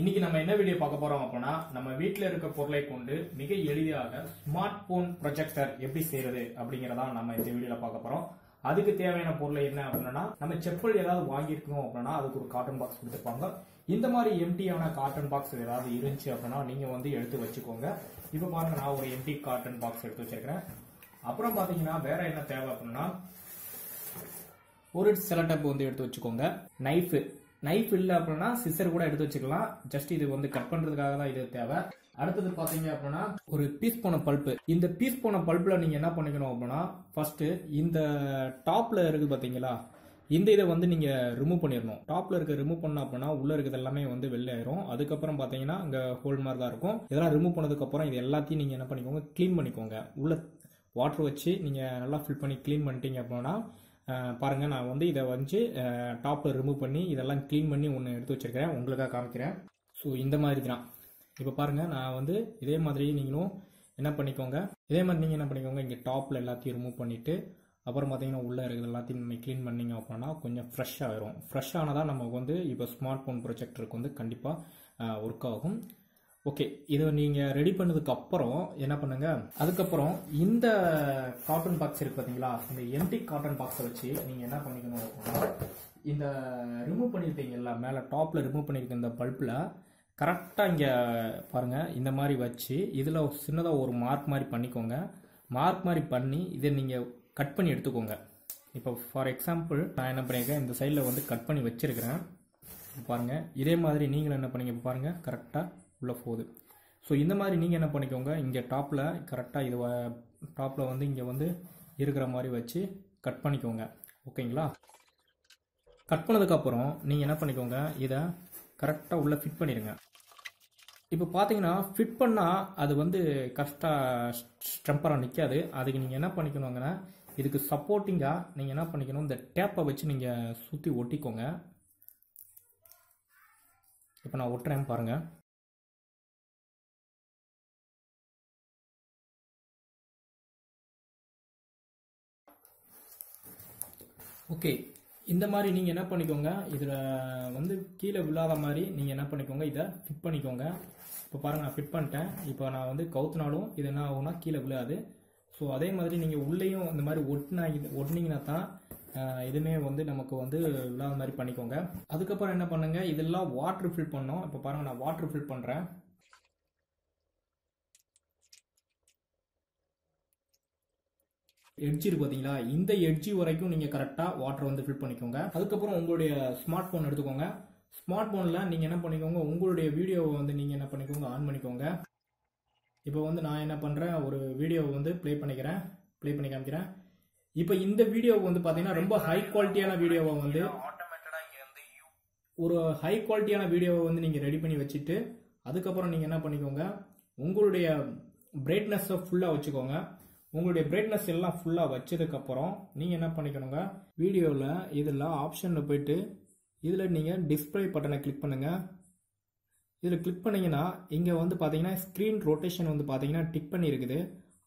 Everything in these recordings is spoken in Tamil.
இன்னைக்கு நம்ம என்ன வீடியோ பார்க்க போறோம் அப்படினா நம்ம வீட்ல இருக்க பொருளை கொண்டு மிக எளிதாக ஸ்மார்ட் போன் ப்ரொஜெக்டர் எப்படி செய்யறது அப்படிங்கறத நம்ம இந்த வீடியோல பார்க்க போறோம். அதுக்கு தேவையான பொருள் என்ன அப்படினா நம்ம செப்பல் ஏதாவது வாங்கி இருக்கோம் அப்படினா அதுக்கு ஒரு காட்டன் பாக்ஸ் கொடுத்துப்பாங்க. இந்த மாதிரி எம்டியான காட்டன் பாக்ஸ் ஏதாவது இருந்துச்சு அப்படினா நீங்க வந்து எடுத்து வச்சுக்கோங்க. இப்போ பாருங்க நான் ஒரு எம்டி காட்டன் பாக்ஸ் எடுத்து வச்சிருக்கேன். அப்புறம் பாத்தீங்கன்னா வேற என்ன தேவை அப்படினா ஒரு செலோடேப் வந்து எடுத்து வச்சுக்கோங்க. நைஃப் இல்ல அப்படின்னா சிசர் கூட எடுத்து வச்சுக்கலாம். ஜஸ்ட் இது வந்து கட் பண்றதுக்காக தான் இது தேவை. அடுத்தது பாத்தீங்க அப்படின்னா ஒரு பீஸ் போன பல்ப்பு. இந்த பீஸ் போன பல்ப்புல நீங்க என்ன பண்ணிக்கணும் அப்படின்னா ஃபர்ஸ்ட் இந்த டாப்ல இருக்கு பாத்தீங்களா, இந்த இதை வந்து நீங்க ரிமூவ் பண்ணிடணும். டாப்ல இருக்க ரிமூவ் பண்ண அப்படின்னா உள்ள இருக்கிறது எல்லாமே வந்து வெளில ஆயிரும். அதுக்கப்புறம் பாத்தீங்கன்னா அங்க ஹோல் மாதிரி தான் இருக்கும். இதெல்லாம் ரிமூவ் பண்ணதுக்கு அப்புறம் இது எல்லாத்தையும் நீங்க என்ன பண்ணிக்கோங்க, கிளீன் பண்ணிக்கோங்க. உள்ள வாட்டர் வச்சு நீங்க நல்லா ஃபில் பண்ணி கிளீன் பண்ணிட்டீங்க அப்படின்னா பாருங்க, நான் வந்து இதை வந்து டாப்பை ரிமூவ் பண்ணி இதெல்லாம் கிளீன் பண்ணி ஒன்று எடுத்து வச்சிருக்கிறேன், உங்களுக்காக காமிக்கிறேன். ஸோ இந்த மாதிரி தான். இப்போ பாருங்க, நான் வந்து இதே மாதிரி நீங்களும் என்ன பண்ணிக்கோங்க, இதே மாதிரி நீங்கள் என்ன பண்ணிக்கோங்க, இங்கே டாப்பில் எல்லாத்தையும் ரிமூவ் பண்ணிட்டு அப்புறம் பார்த்தீங்கன்னா உள்ளே இருக்கிறது எல்லாத்தையும் நம்ம க்ளீன் பண்ணிங்க அப்படின்னா கொஞ்சம் ஃப்ரெஷ்ஷாக வரும். ஃப்ரெஷ்ஷானதாக நமக்கு வந்து இப்போ ஸ்மார்ட் ஃபோன் ப்ரொஜெக்டருக்கு வந்து கண்டிப்பாக ஒர்க் ஆகும். ஓகே, இதை நீங்கள் ரெடி பண்ணதுக்கு அப்புறம் என்ன பண்ணுங்க, அதுக்கப்புறம் இந்த காட்டன் பாக்ஸ் இருக்கு பார்த்தீங்களா, இந்த எம்டி காட்டன் பாக்ஸை வச்சு நீங்கள் என்ன பண்ணிக்கணும் அப்படின்னா இந்த ரிமூவ் பண்ணியிருப்பீங்கல்ல, மேலே டாப்பில் ரிமூவ் பண்ணியிருக்க இந்த பல்பில் கரெக்டாக இங்கே பாருங்கள் இந்த மாதிரி வச்சு இதில் சின்னதாக ஒரு மார்க் மாதிரி பண்ணிக்கோங்க. மார்க் மாதிரி பண்ணி இதை நீங்கள் கட் பண்ணி எடுத்துக்கோங்க. இப்போ ஃபார் எக்ஸாம்பிள் நான் என்ன பண்ணியிருக்கேன், இந்த சைடில் வந்து கட் பண்ணி வச்சுருக்கிறேன் பாருங்கள். இதே மாதிரி நீங்களும் என்ன பண்ணீங்க பாருங்கள், கரெக்டாக உள்ளே போகுது. ஸோ இந்த மாதிரி நீங்கள் என்ன பண்ணிக்கோங்க, இங்கே டாப்பில் கரெக்டாக இது டாப்பில் வந்து இங்கே வந்து இருக்கிற மாதிரி வச்சு கட் பண்ணிக்கோங்க. ஓகேங்களா, கட் பண்ணதுக்கப்புறம் நீங்கள் என்ன பண்ணிக்கோங்க, இதை கரெக்டாக உள்ளே ஃபிட் பண்ணிடுங்க. இப்போ பார்த்தீங்கன்னா ஃபிட் பண்ணால் அது வந்து கரெக்டாக ஸ்டெம்பராக நிற்காது. அதுக்கு நீங்கள் என்ன பண்ணிக்கணுங்கன்னா இதுக்கு சப்போர்ட்டிங்காக நீங்கள் என்ன பண்ணிக்கணும், இந்த டேப்பை வச்சு நீங்கள் சுற்றி ஒட்டிக்கோங்க. இப்போ நான் ஒட்டுறேன் பாருங்கள். ஓகே, இந்த மாதிரி நீங்கள் என்ன பண்ணிக்கோங்க, இதில் வந்து கீழே விழாத மாதிரி நீங்கள் என்ன பண்ணிக்கோங்க, இதை ஃபிட் பண்ணிக்கோங்க. இப்போ பாருங்கள், நான் ஃபிட் பண்ணிட்டேன். இப்போ நான் வந்து கவுத்துனாலும் இது என்ன ஆகும்னா கீழே விழாது. ஸோ அதே மாதிரி நீங்கள் உள்ளேயும் இந்த மாதிரி ஒட்டினீங்கன்னா தான் இதுவுமே வந்து நமக்கு வந்து விழாத மாதிரி பண்ணிக்கோங்க. அதுக்கப்புறம் என்ன பண்ணுங்கள், இதெல்லாம் வாட்ரு ஃபில் பண்ணோம். இப்போ பாருங்கள், நான் வாட்ரு ஃபில் பண்ணுறேன். எட்ஜ் இருக்கு பார்த்தீங்களா, இந்த எட்ஜி வரைக்கும் நீங்கள் கரெக்டாக வாட்டர் வந்து ஃபில் பண்ணிக்கோங்க. அதுக்கப்புறம் உங்களுடைய ஸ்மார்ட் ஃபோன் எடுத்துக்கோங்க. ஸ்மார்ட் ஃபோனில் நீங்கள் என்ன பண்ணிக்கோங்க, உங்களுடைய வீடியோவை வந்து நீங்கள் என்ன பண்ணிக்கோங்க, ஆன் பண்ணிக்கோங்க. இப்போ வந்து நான் என்ன பண்ணுறேன், ஒரு வீடியோவை வந்து ப்ளே பண்ணி காமிக்கிறேன். இப்போ இந்த வீடியோவை வந்து பார்த்தீங்கன்னா ரொம்ப ஹை குவாலிட்டியான வீடியோவை வந்து நீங்கள் ரெடி பண்ணி வச்சுட்டு அதுக்கப்புறம் நீங்கள் என்ன பண்ணிக்கோங்க, உங்களுடைய பிரைட்னஸை ஃபுல்லாக வச்சுக்கோங்க. உங்களுடைய பிரைட்னஸ் எல்லாம் ஃபுல்லாக வச்சதுக்கப்புறம் நீங்கள் என்ன பண்ணிக்கணுங்க, வீடியோவில் இதில் ஆப்ஷனில் போயிட்டு இதில் நீங்கள் டிஸ்பிளே பட்டனை கிளிக் பண்ணுங்கள். இதில் கிளிக் பண்ணிங்கன்னா இங்கே வந்து பார்த்தீங்கன்னா ஸ்க்ரீன் ரொட்டேஷன் வந்து பார்த்தீங்கன்னா டிக் பண்ணி இருக்குது.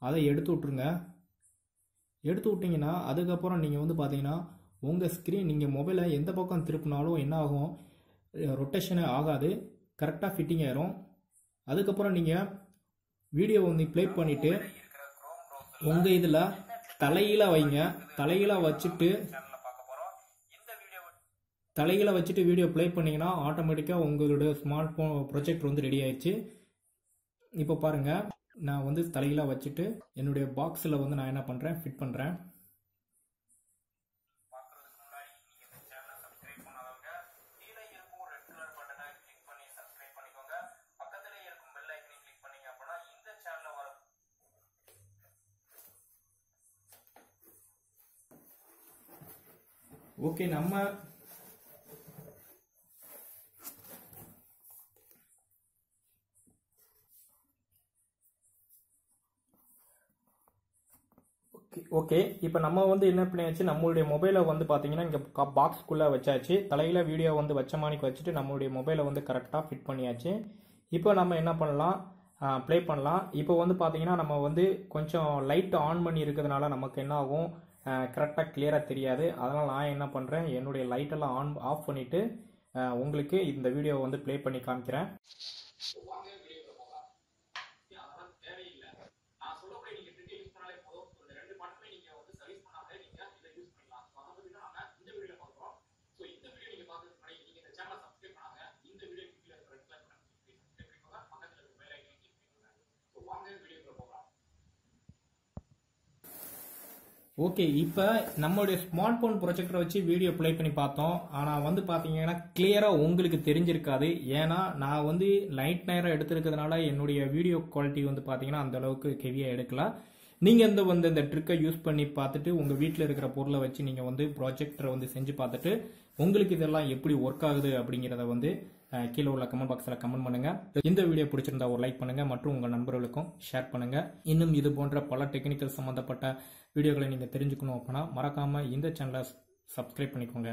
அதை எடுத்து விட்ருங்க. எடுத்து விட்டிங்கன்னா அதுக்கப்புறம் நீங்கள் வந்து பார்த்தீங்கன்னா உங்கள் ஸ்க்ரீன் நீங்கள் மொபைலை எந்த பக்கம் திருப்பினாலும் என்ன ஆகும், ரொட்டேஷனே ஆகாது, கரெக்டாக ஃபிட்டிங் ஆயிரும். அதுக்கப்புறம் நீங்கள் வீடியோ வந்து ப்ளே பண்ணிவிட்டு உங்கள் இதில் தலைகீழாக வைங்க. தலைகீழாக வச்சுட்டு வீடியோ ப்ளே பண்ணிங்கன்னா ஆட்டோமேட்டிக்காக உங்களுடைய ஸ்மார்ட் ஃபோன் ப்ரொஜெக்ட் வந்து ரெடி ஆயிடுச்சு. இப்போ பாருங்கள், நான் வந்து தலைகீழாக வச்சுட்டு என்னுடைய பாக்ஸில் வந்து நான் என்ன பண்ணுறேன், ஃபிட் பண்ணுறேன். ஓகே, இப்போ நம்ம வந்து என்ன பண்ணியாச்சு, நம்மளுடைய மொபைலை வந்து பார்த்தீங்கன்னா இங்கே பாக்ஸ்க்குள்ளே வச்சாச்சு. தலையில் வீடியோ வந்து வச்ச மாணிக்கு வச்சுட்டு நம்மளுடைய மொபைலை வந்து கரெக்டாக ஃபிட் பண்ணியாச்சு. இப்போ நம்ம என்ன பண்ணலாம், ப்ளே பண்ணலாம். இப்போ வந்து பார்த்தீங்கன்னா நம்ம வந்து கொஞ்சம் லைட் ஆன் பண்ணி இருக்கிறதுனால நமக்கு என்ன ஆகும், கரெக்டாக கிளியராக தெரியாது. அதனால் நான் என்ன பண்ணுறேன், என்னுடைய லைட்டெல்லாம் ஆஃப் பண்ணிவிட்டு உங்களுக்கு இந்த வீடியோ வந்து ப்ளே பண்ணி காமிக்கிறேன். ஓகே, இப்போ நம்மளுடைய ஸ்மார்ட் ஃபோன் ப்ரொஜெக்டரை வச்சு வீடியோ ப்ளே பண்ணி பார்த்தோம். ஆனால் வந்து பார்த்தீங்கன்னா கிளியராக உங்களுக்கு தெரிஞ்சிருக்காது. ஏன்னா நான் வந்து லைட் நேரம் எடுத்துருக்கிறதுனால என்னுடைய வீடியோ குவாலிட்டி வந்து பார்த்தீங்கன்னா அந்தளவுக்கு ஹெவியாக எடுக்கலாம். நீங்கள் இந்த ட்ரிக்கை யூஸ் பண்ணி பார்த்துட்டு உங்கள் வீட்டில் இருக்கிற பொருளை வச்சு நீங்கள் வந்து ப்ராஜெக்டரை வந்து செஞ்சு பார்த்துட்டு உங்களுக்கு இதெல்லாம் எப்படி ஒர்க் ஆகுது அப்படிங்கிறத வந்து கீழே உள்ள கமெண்ட் பாக்ஸில் கமெண்ட் பண்ணுங்கள். இந்த வீடியோ பிடிச்சிருந்தா ஒரு லைக் பண்ணுங்கள் மற்றும் உங்கள் நண்பர்களுக்கும் ஷேர் பண்ணுங்கள். இன்னும் இது போன்ற பல டெக்னிக்கல் சம்மந்தப்பட்ட வீடியோக்களை நீங்கள் தெரிஞ்சுக்கணும் அப்படின்னா மறக்காமல் இந்த சேனலை சப்ஸ்கிரைப் பண்ணிக்கோங்க.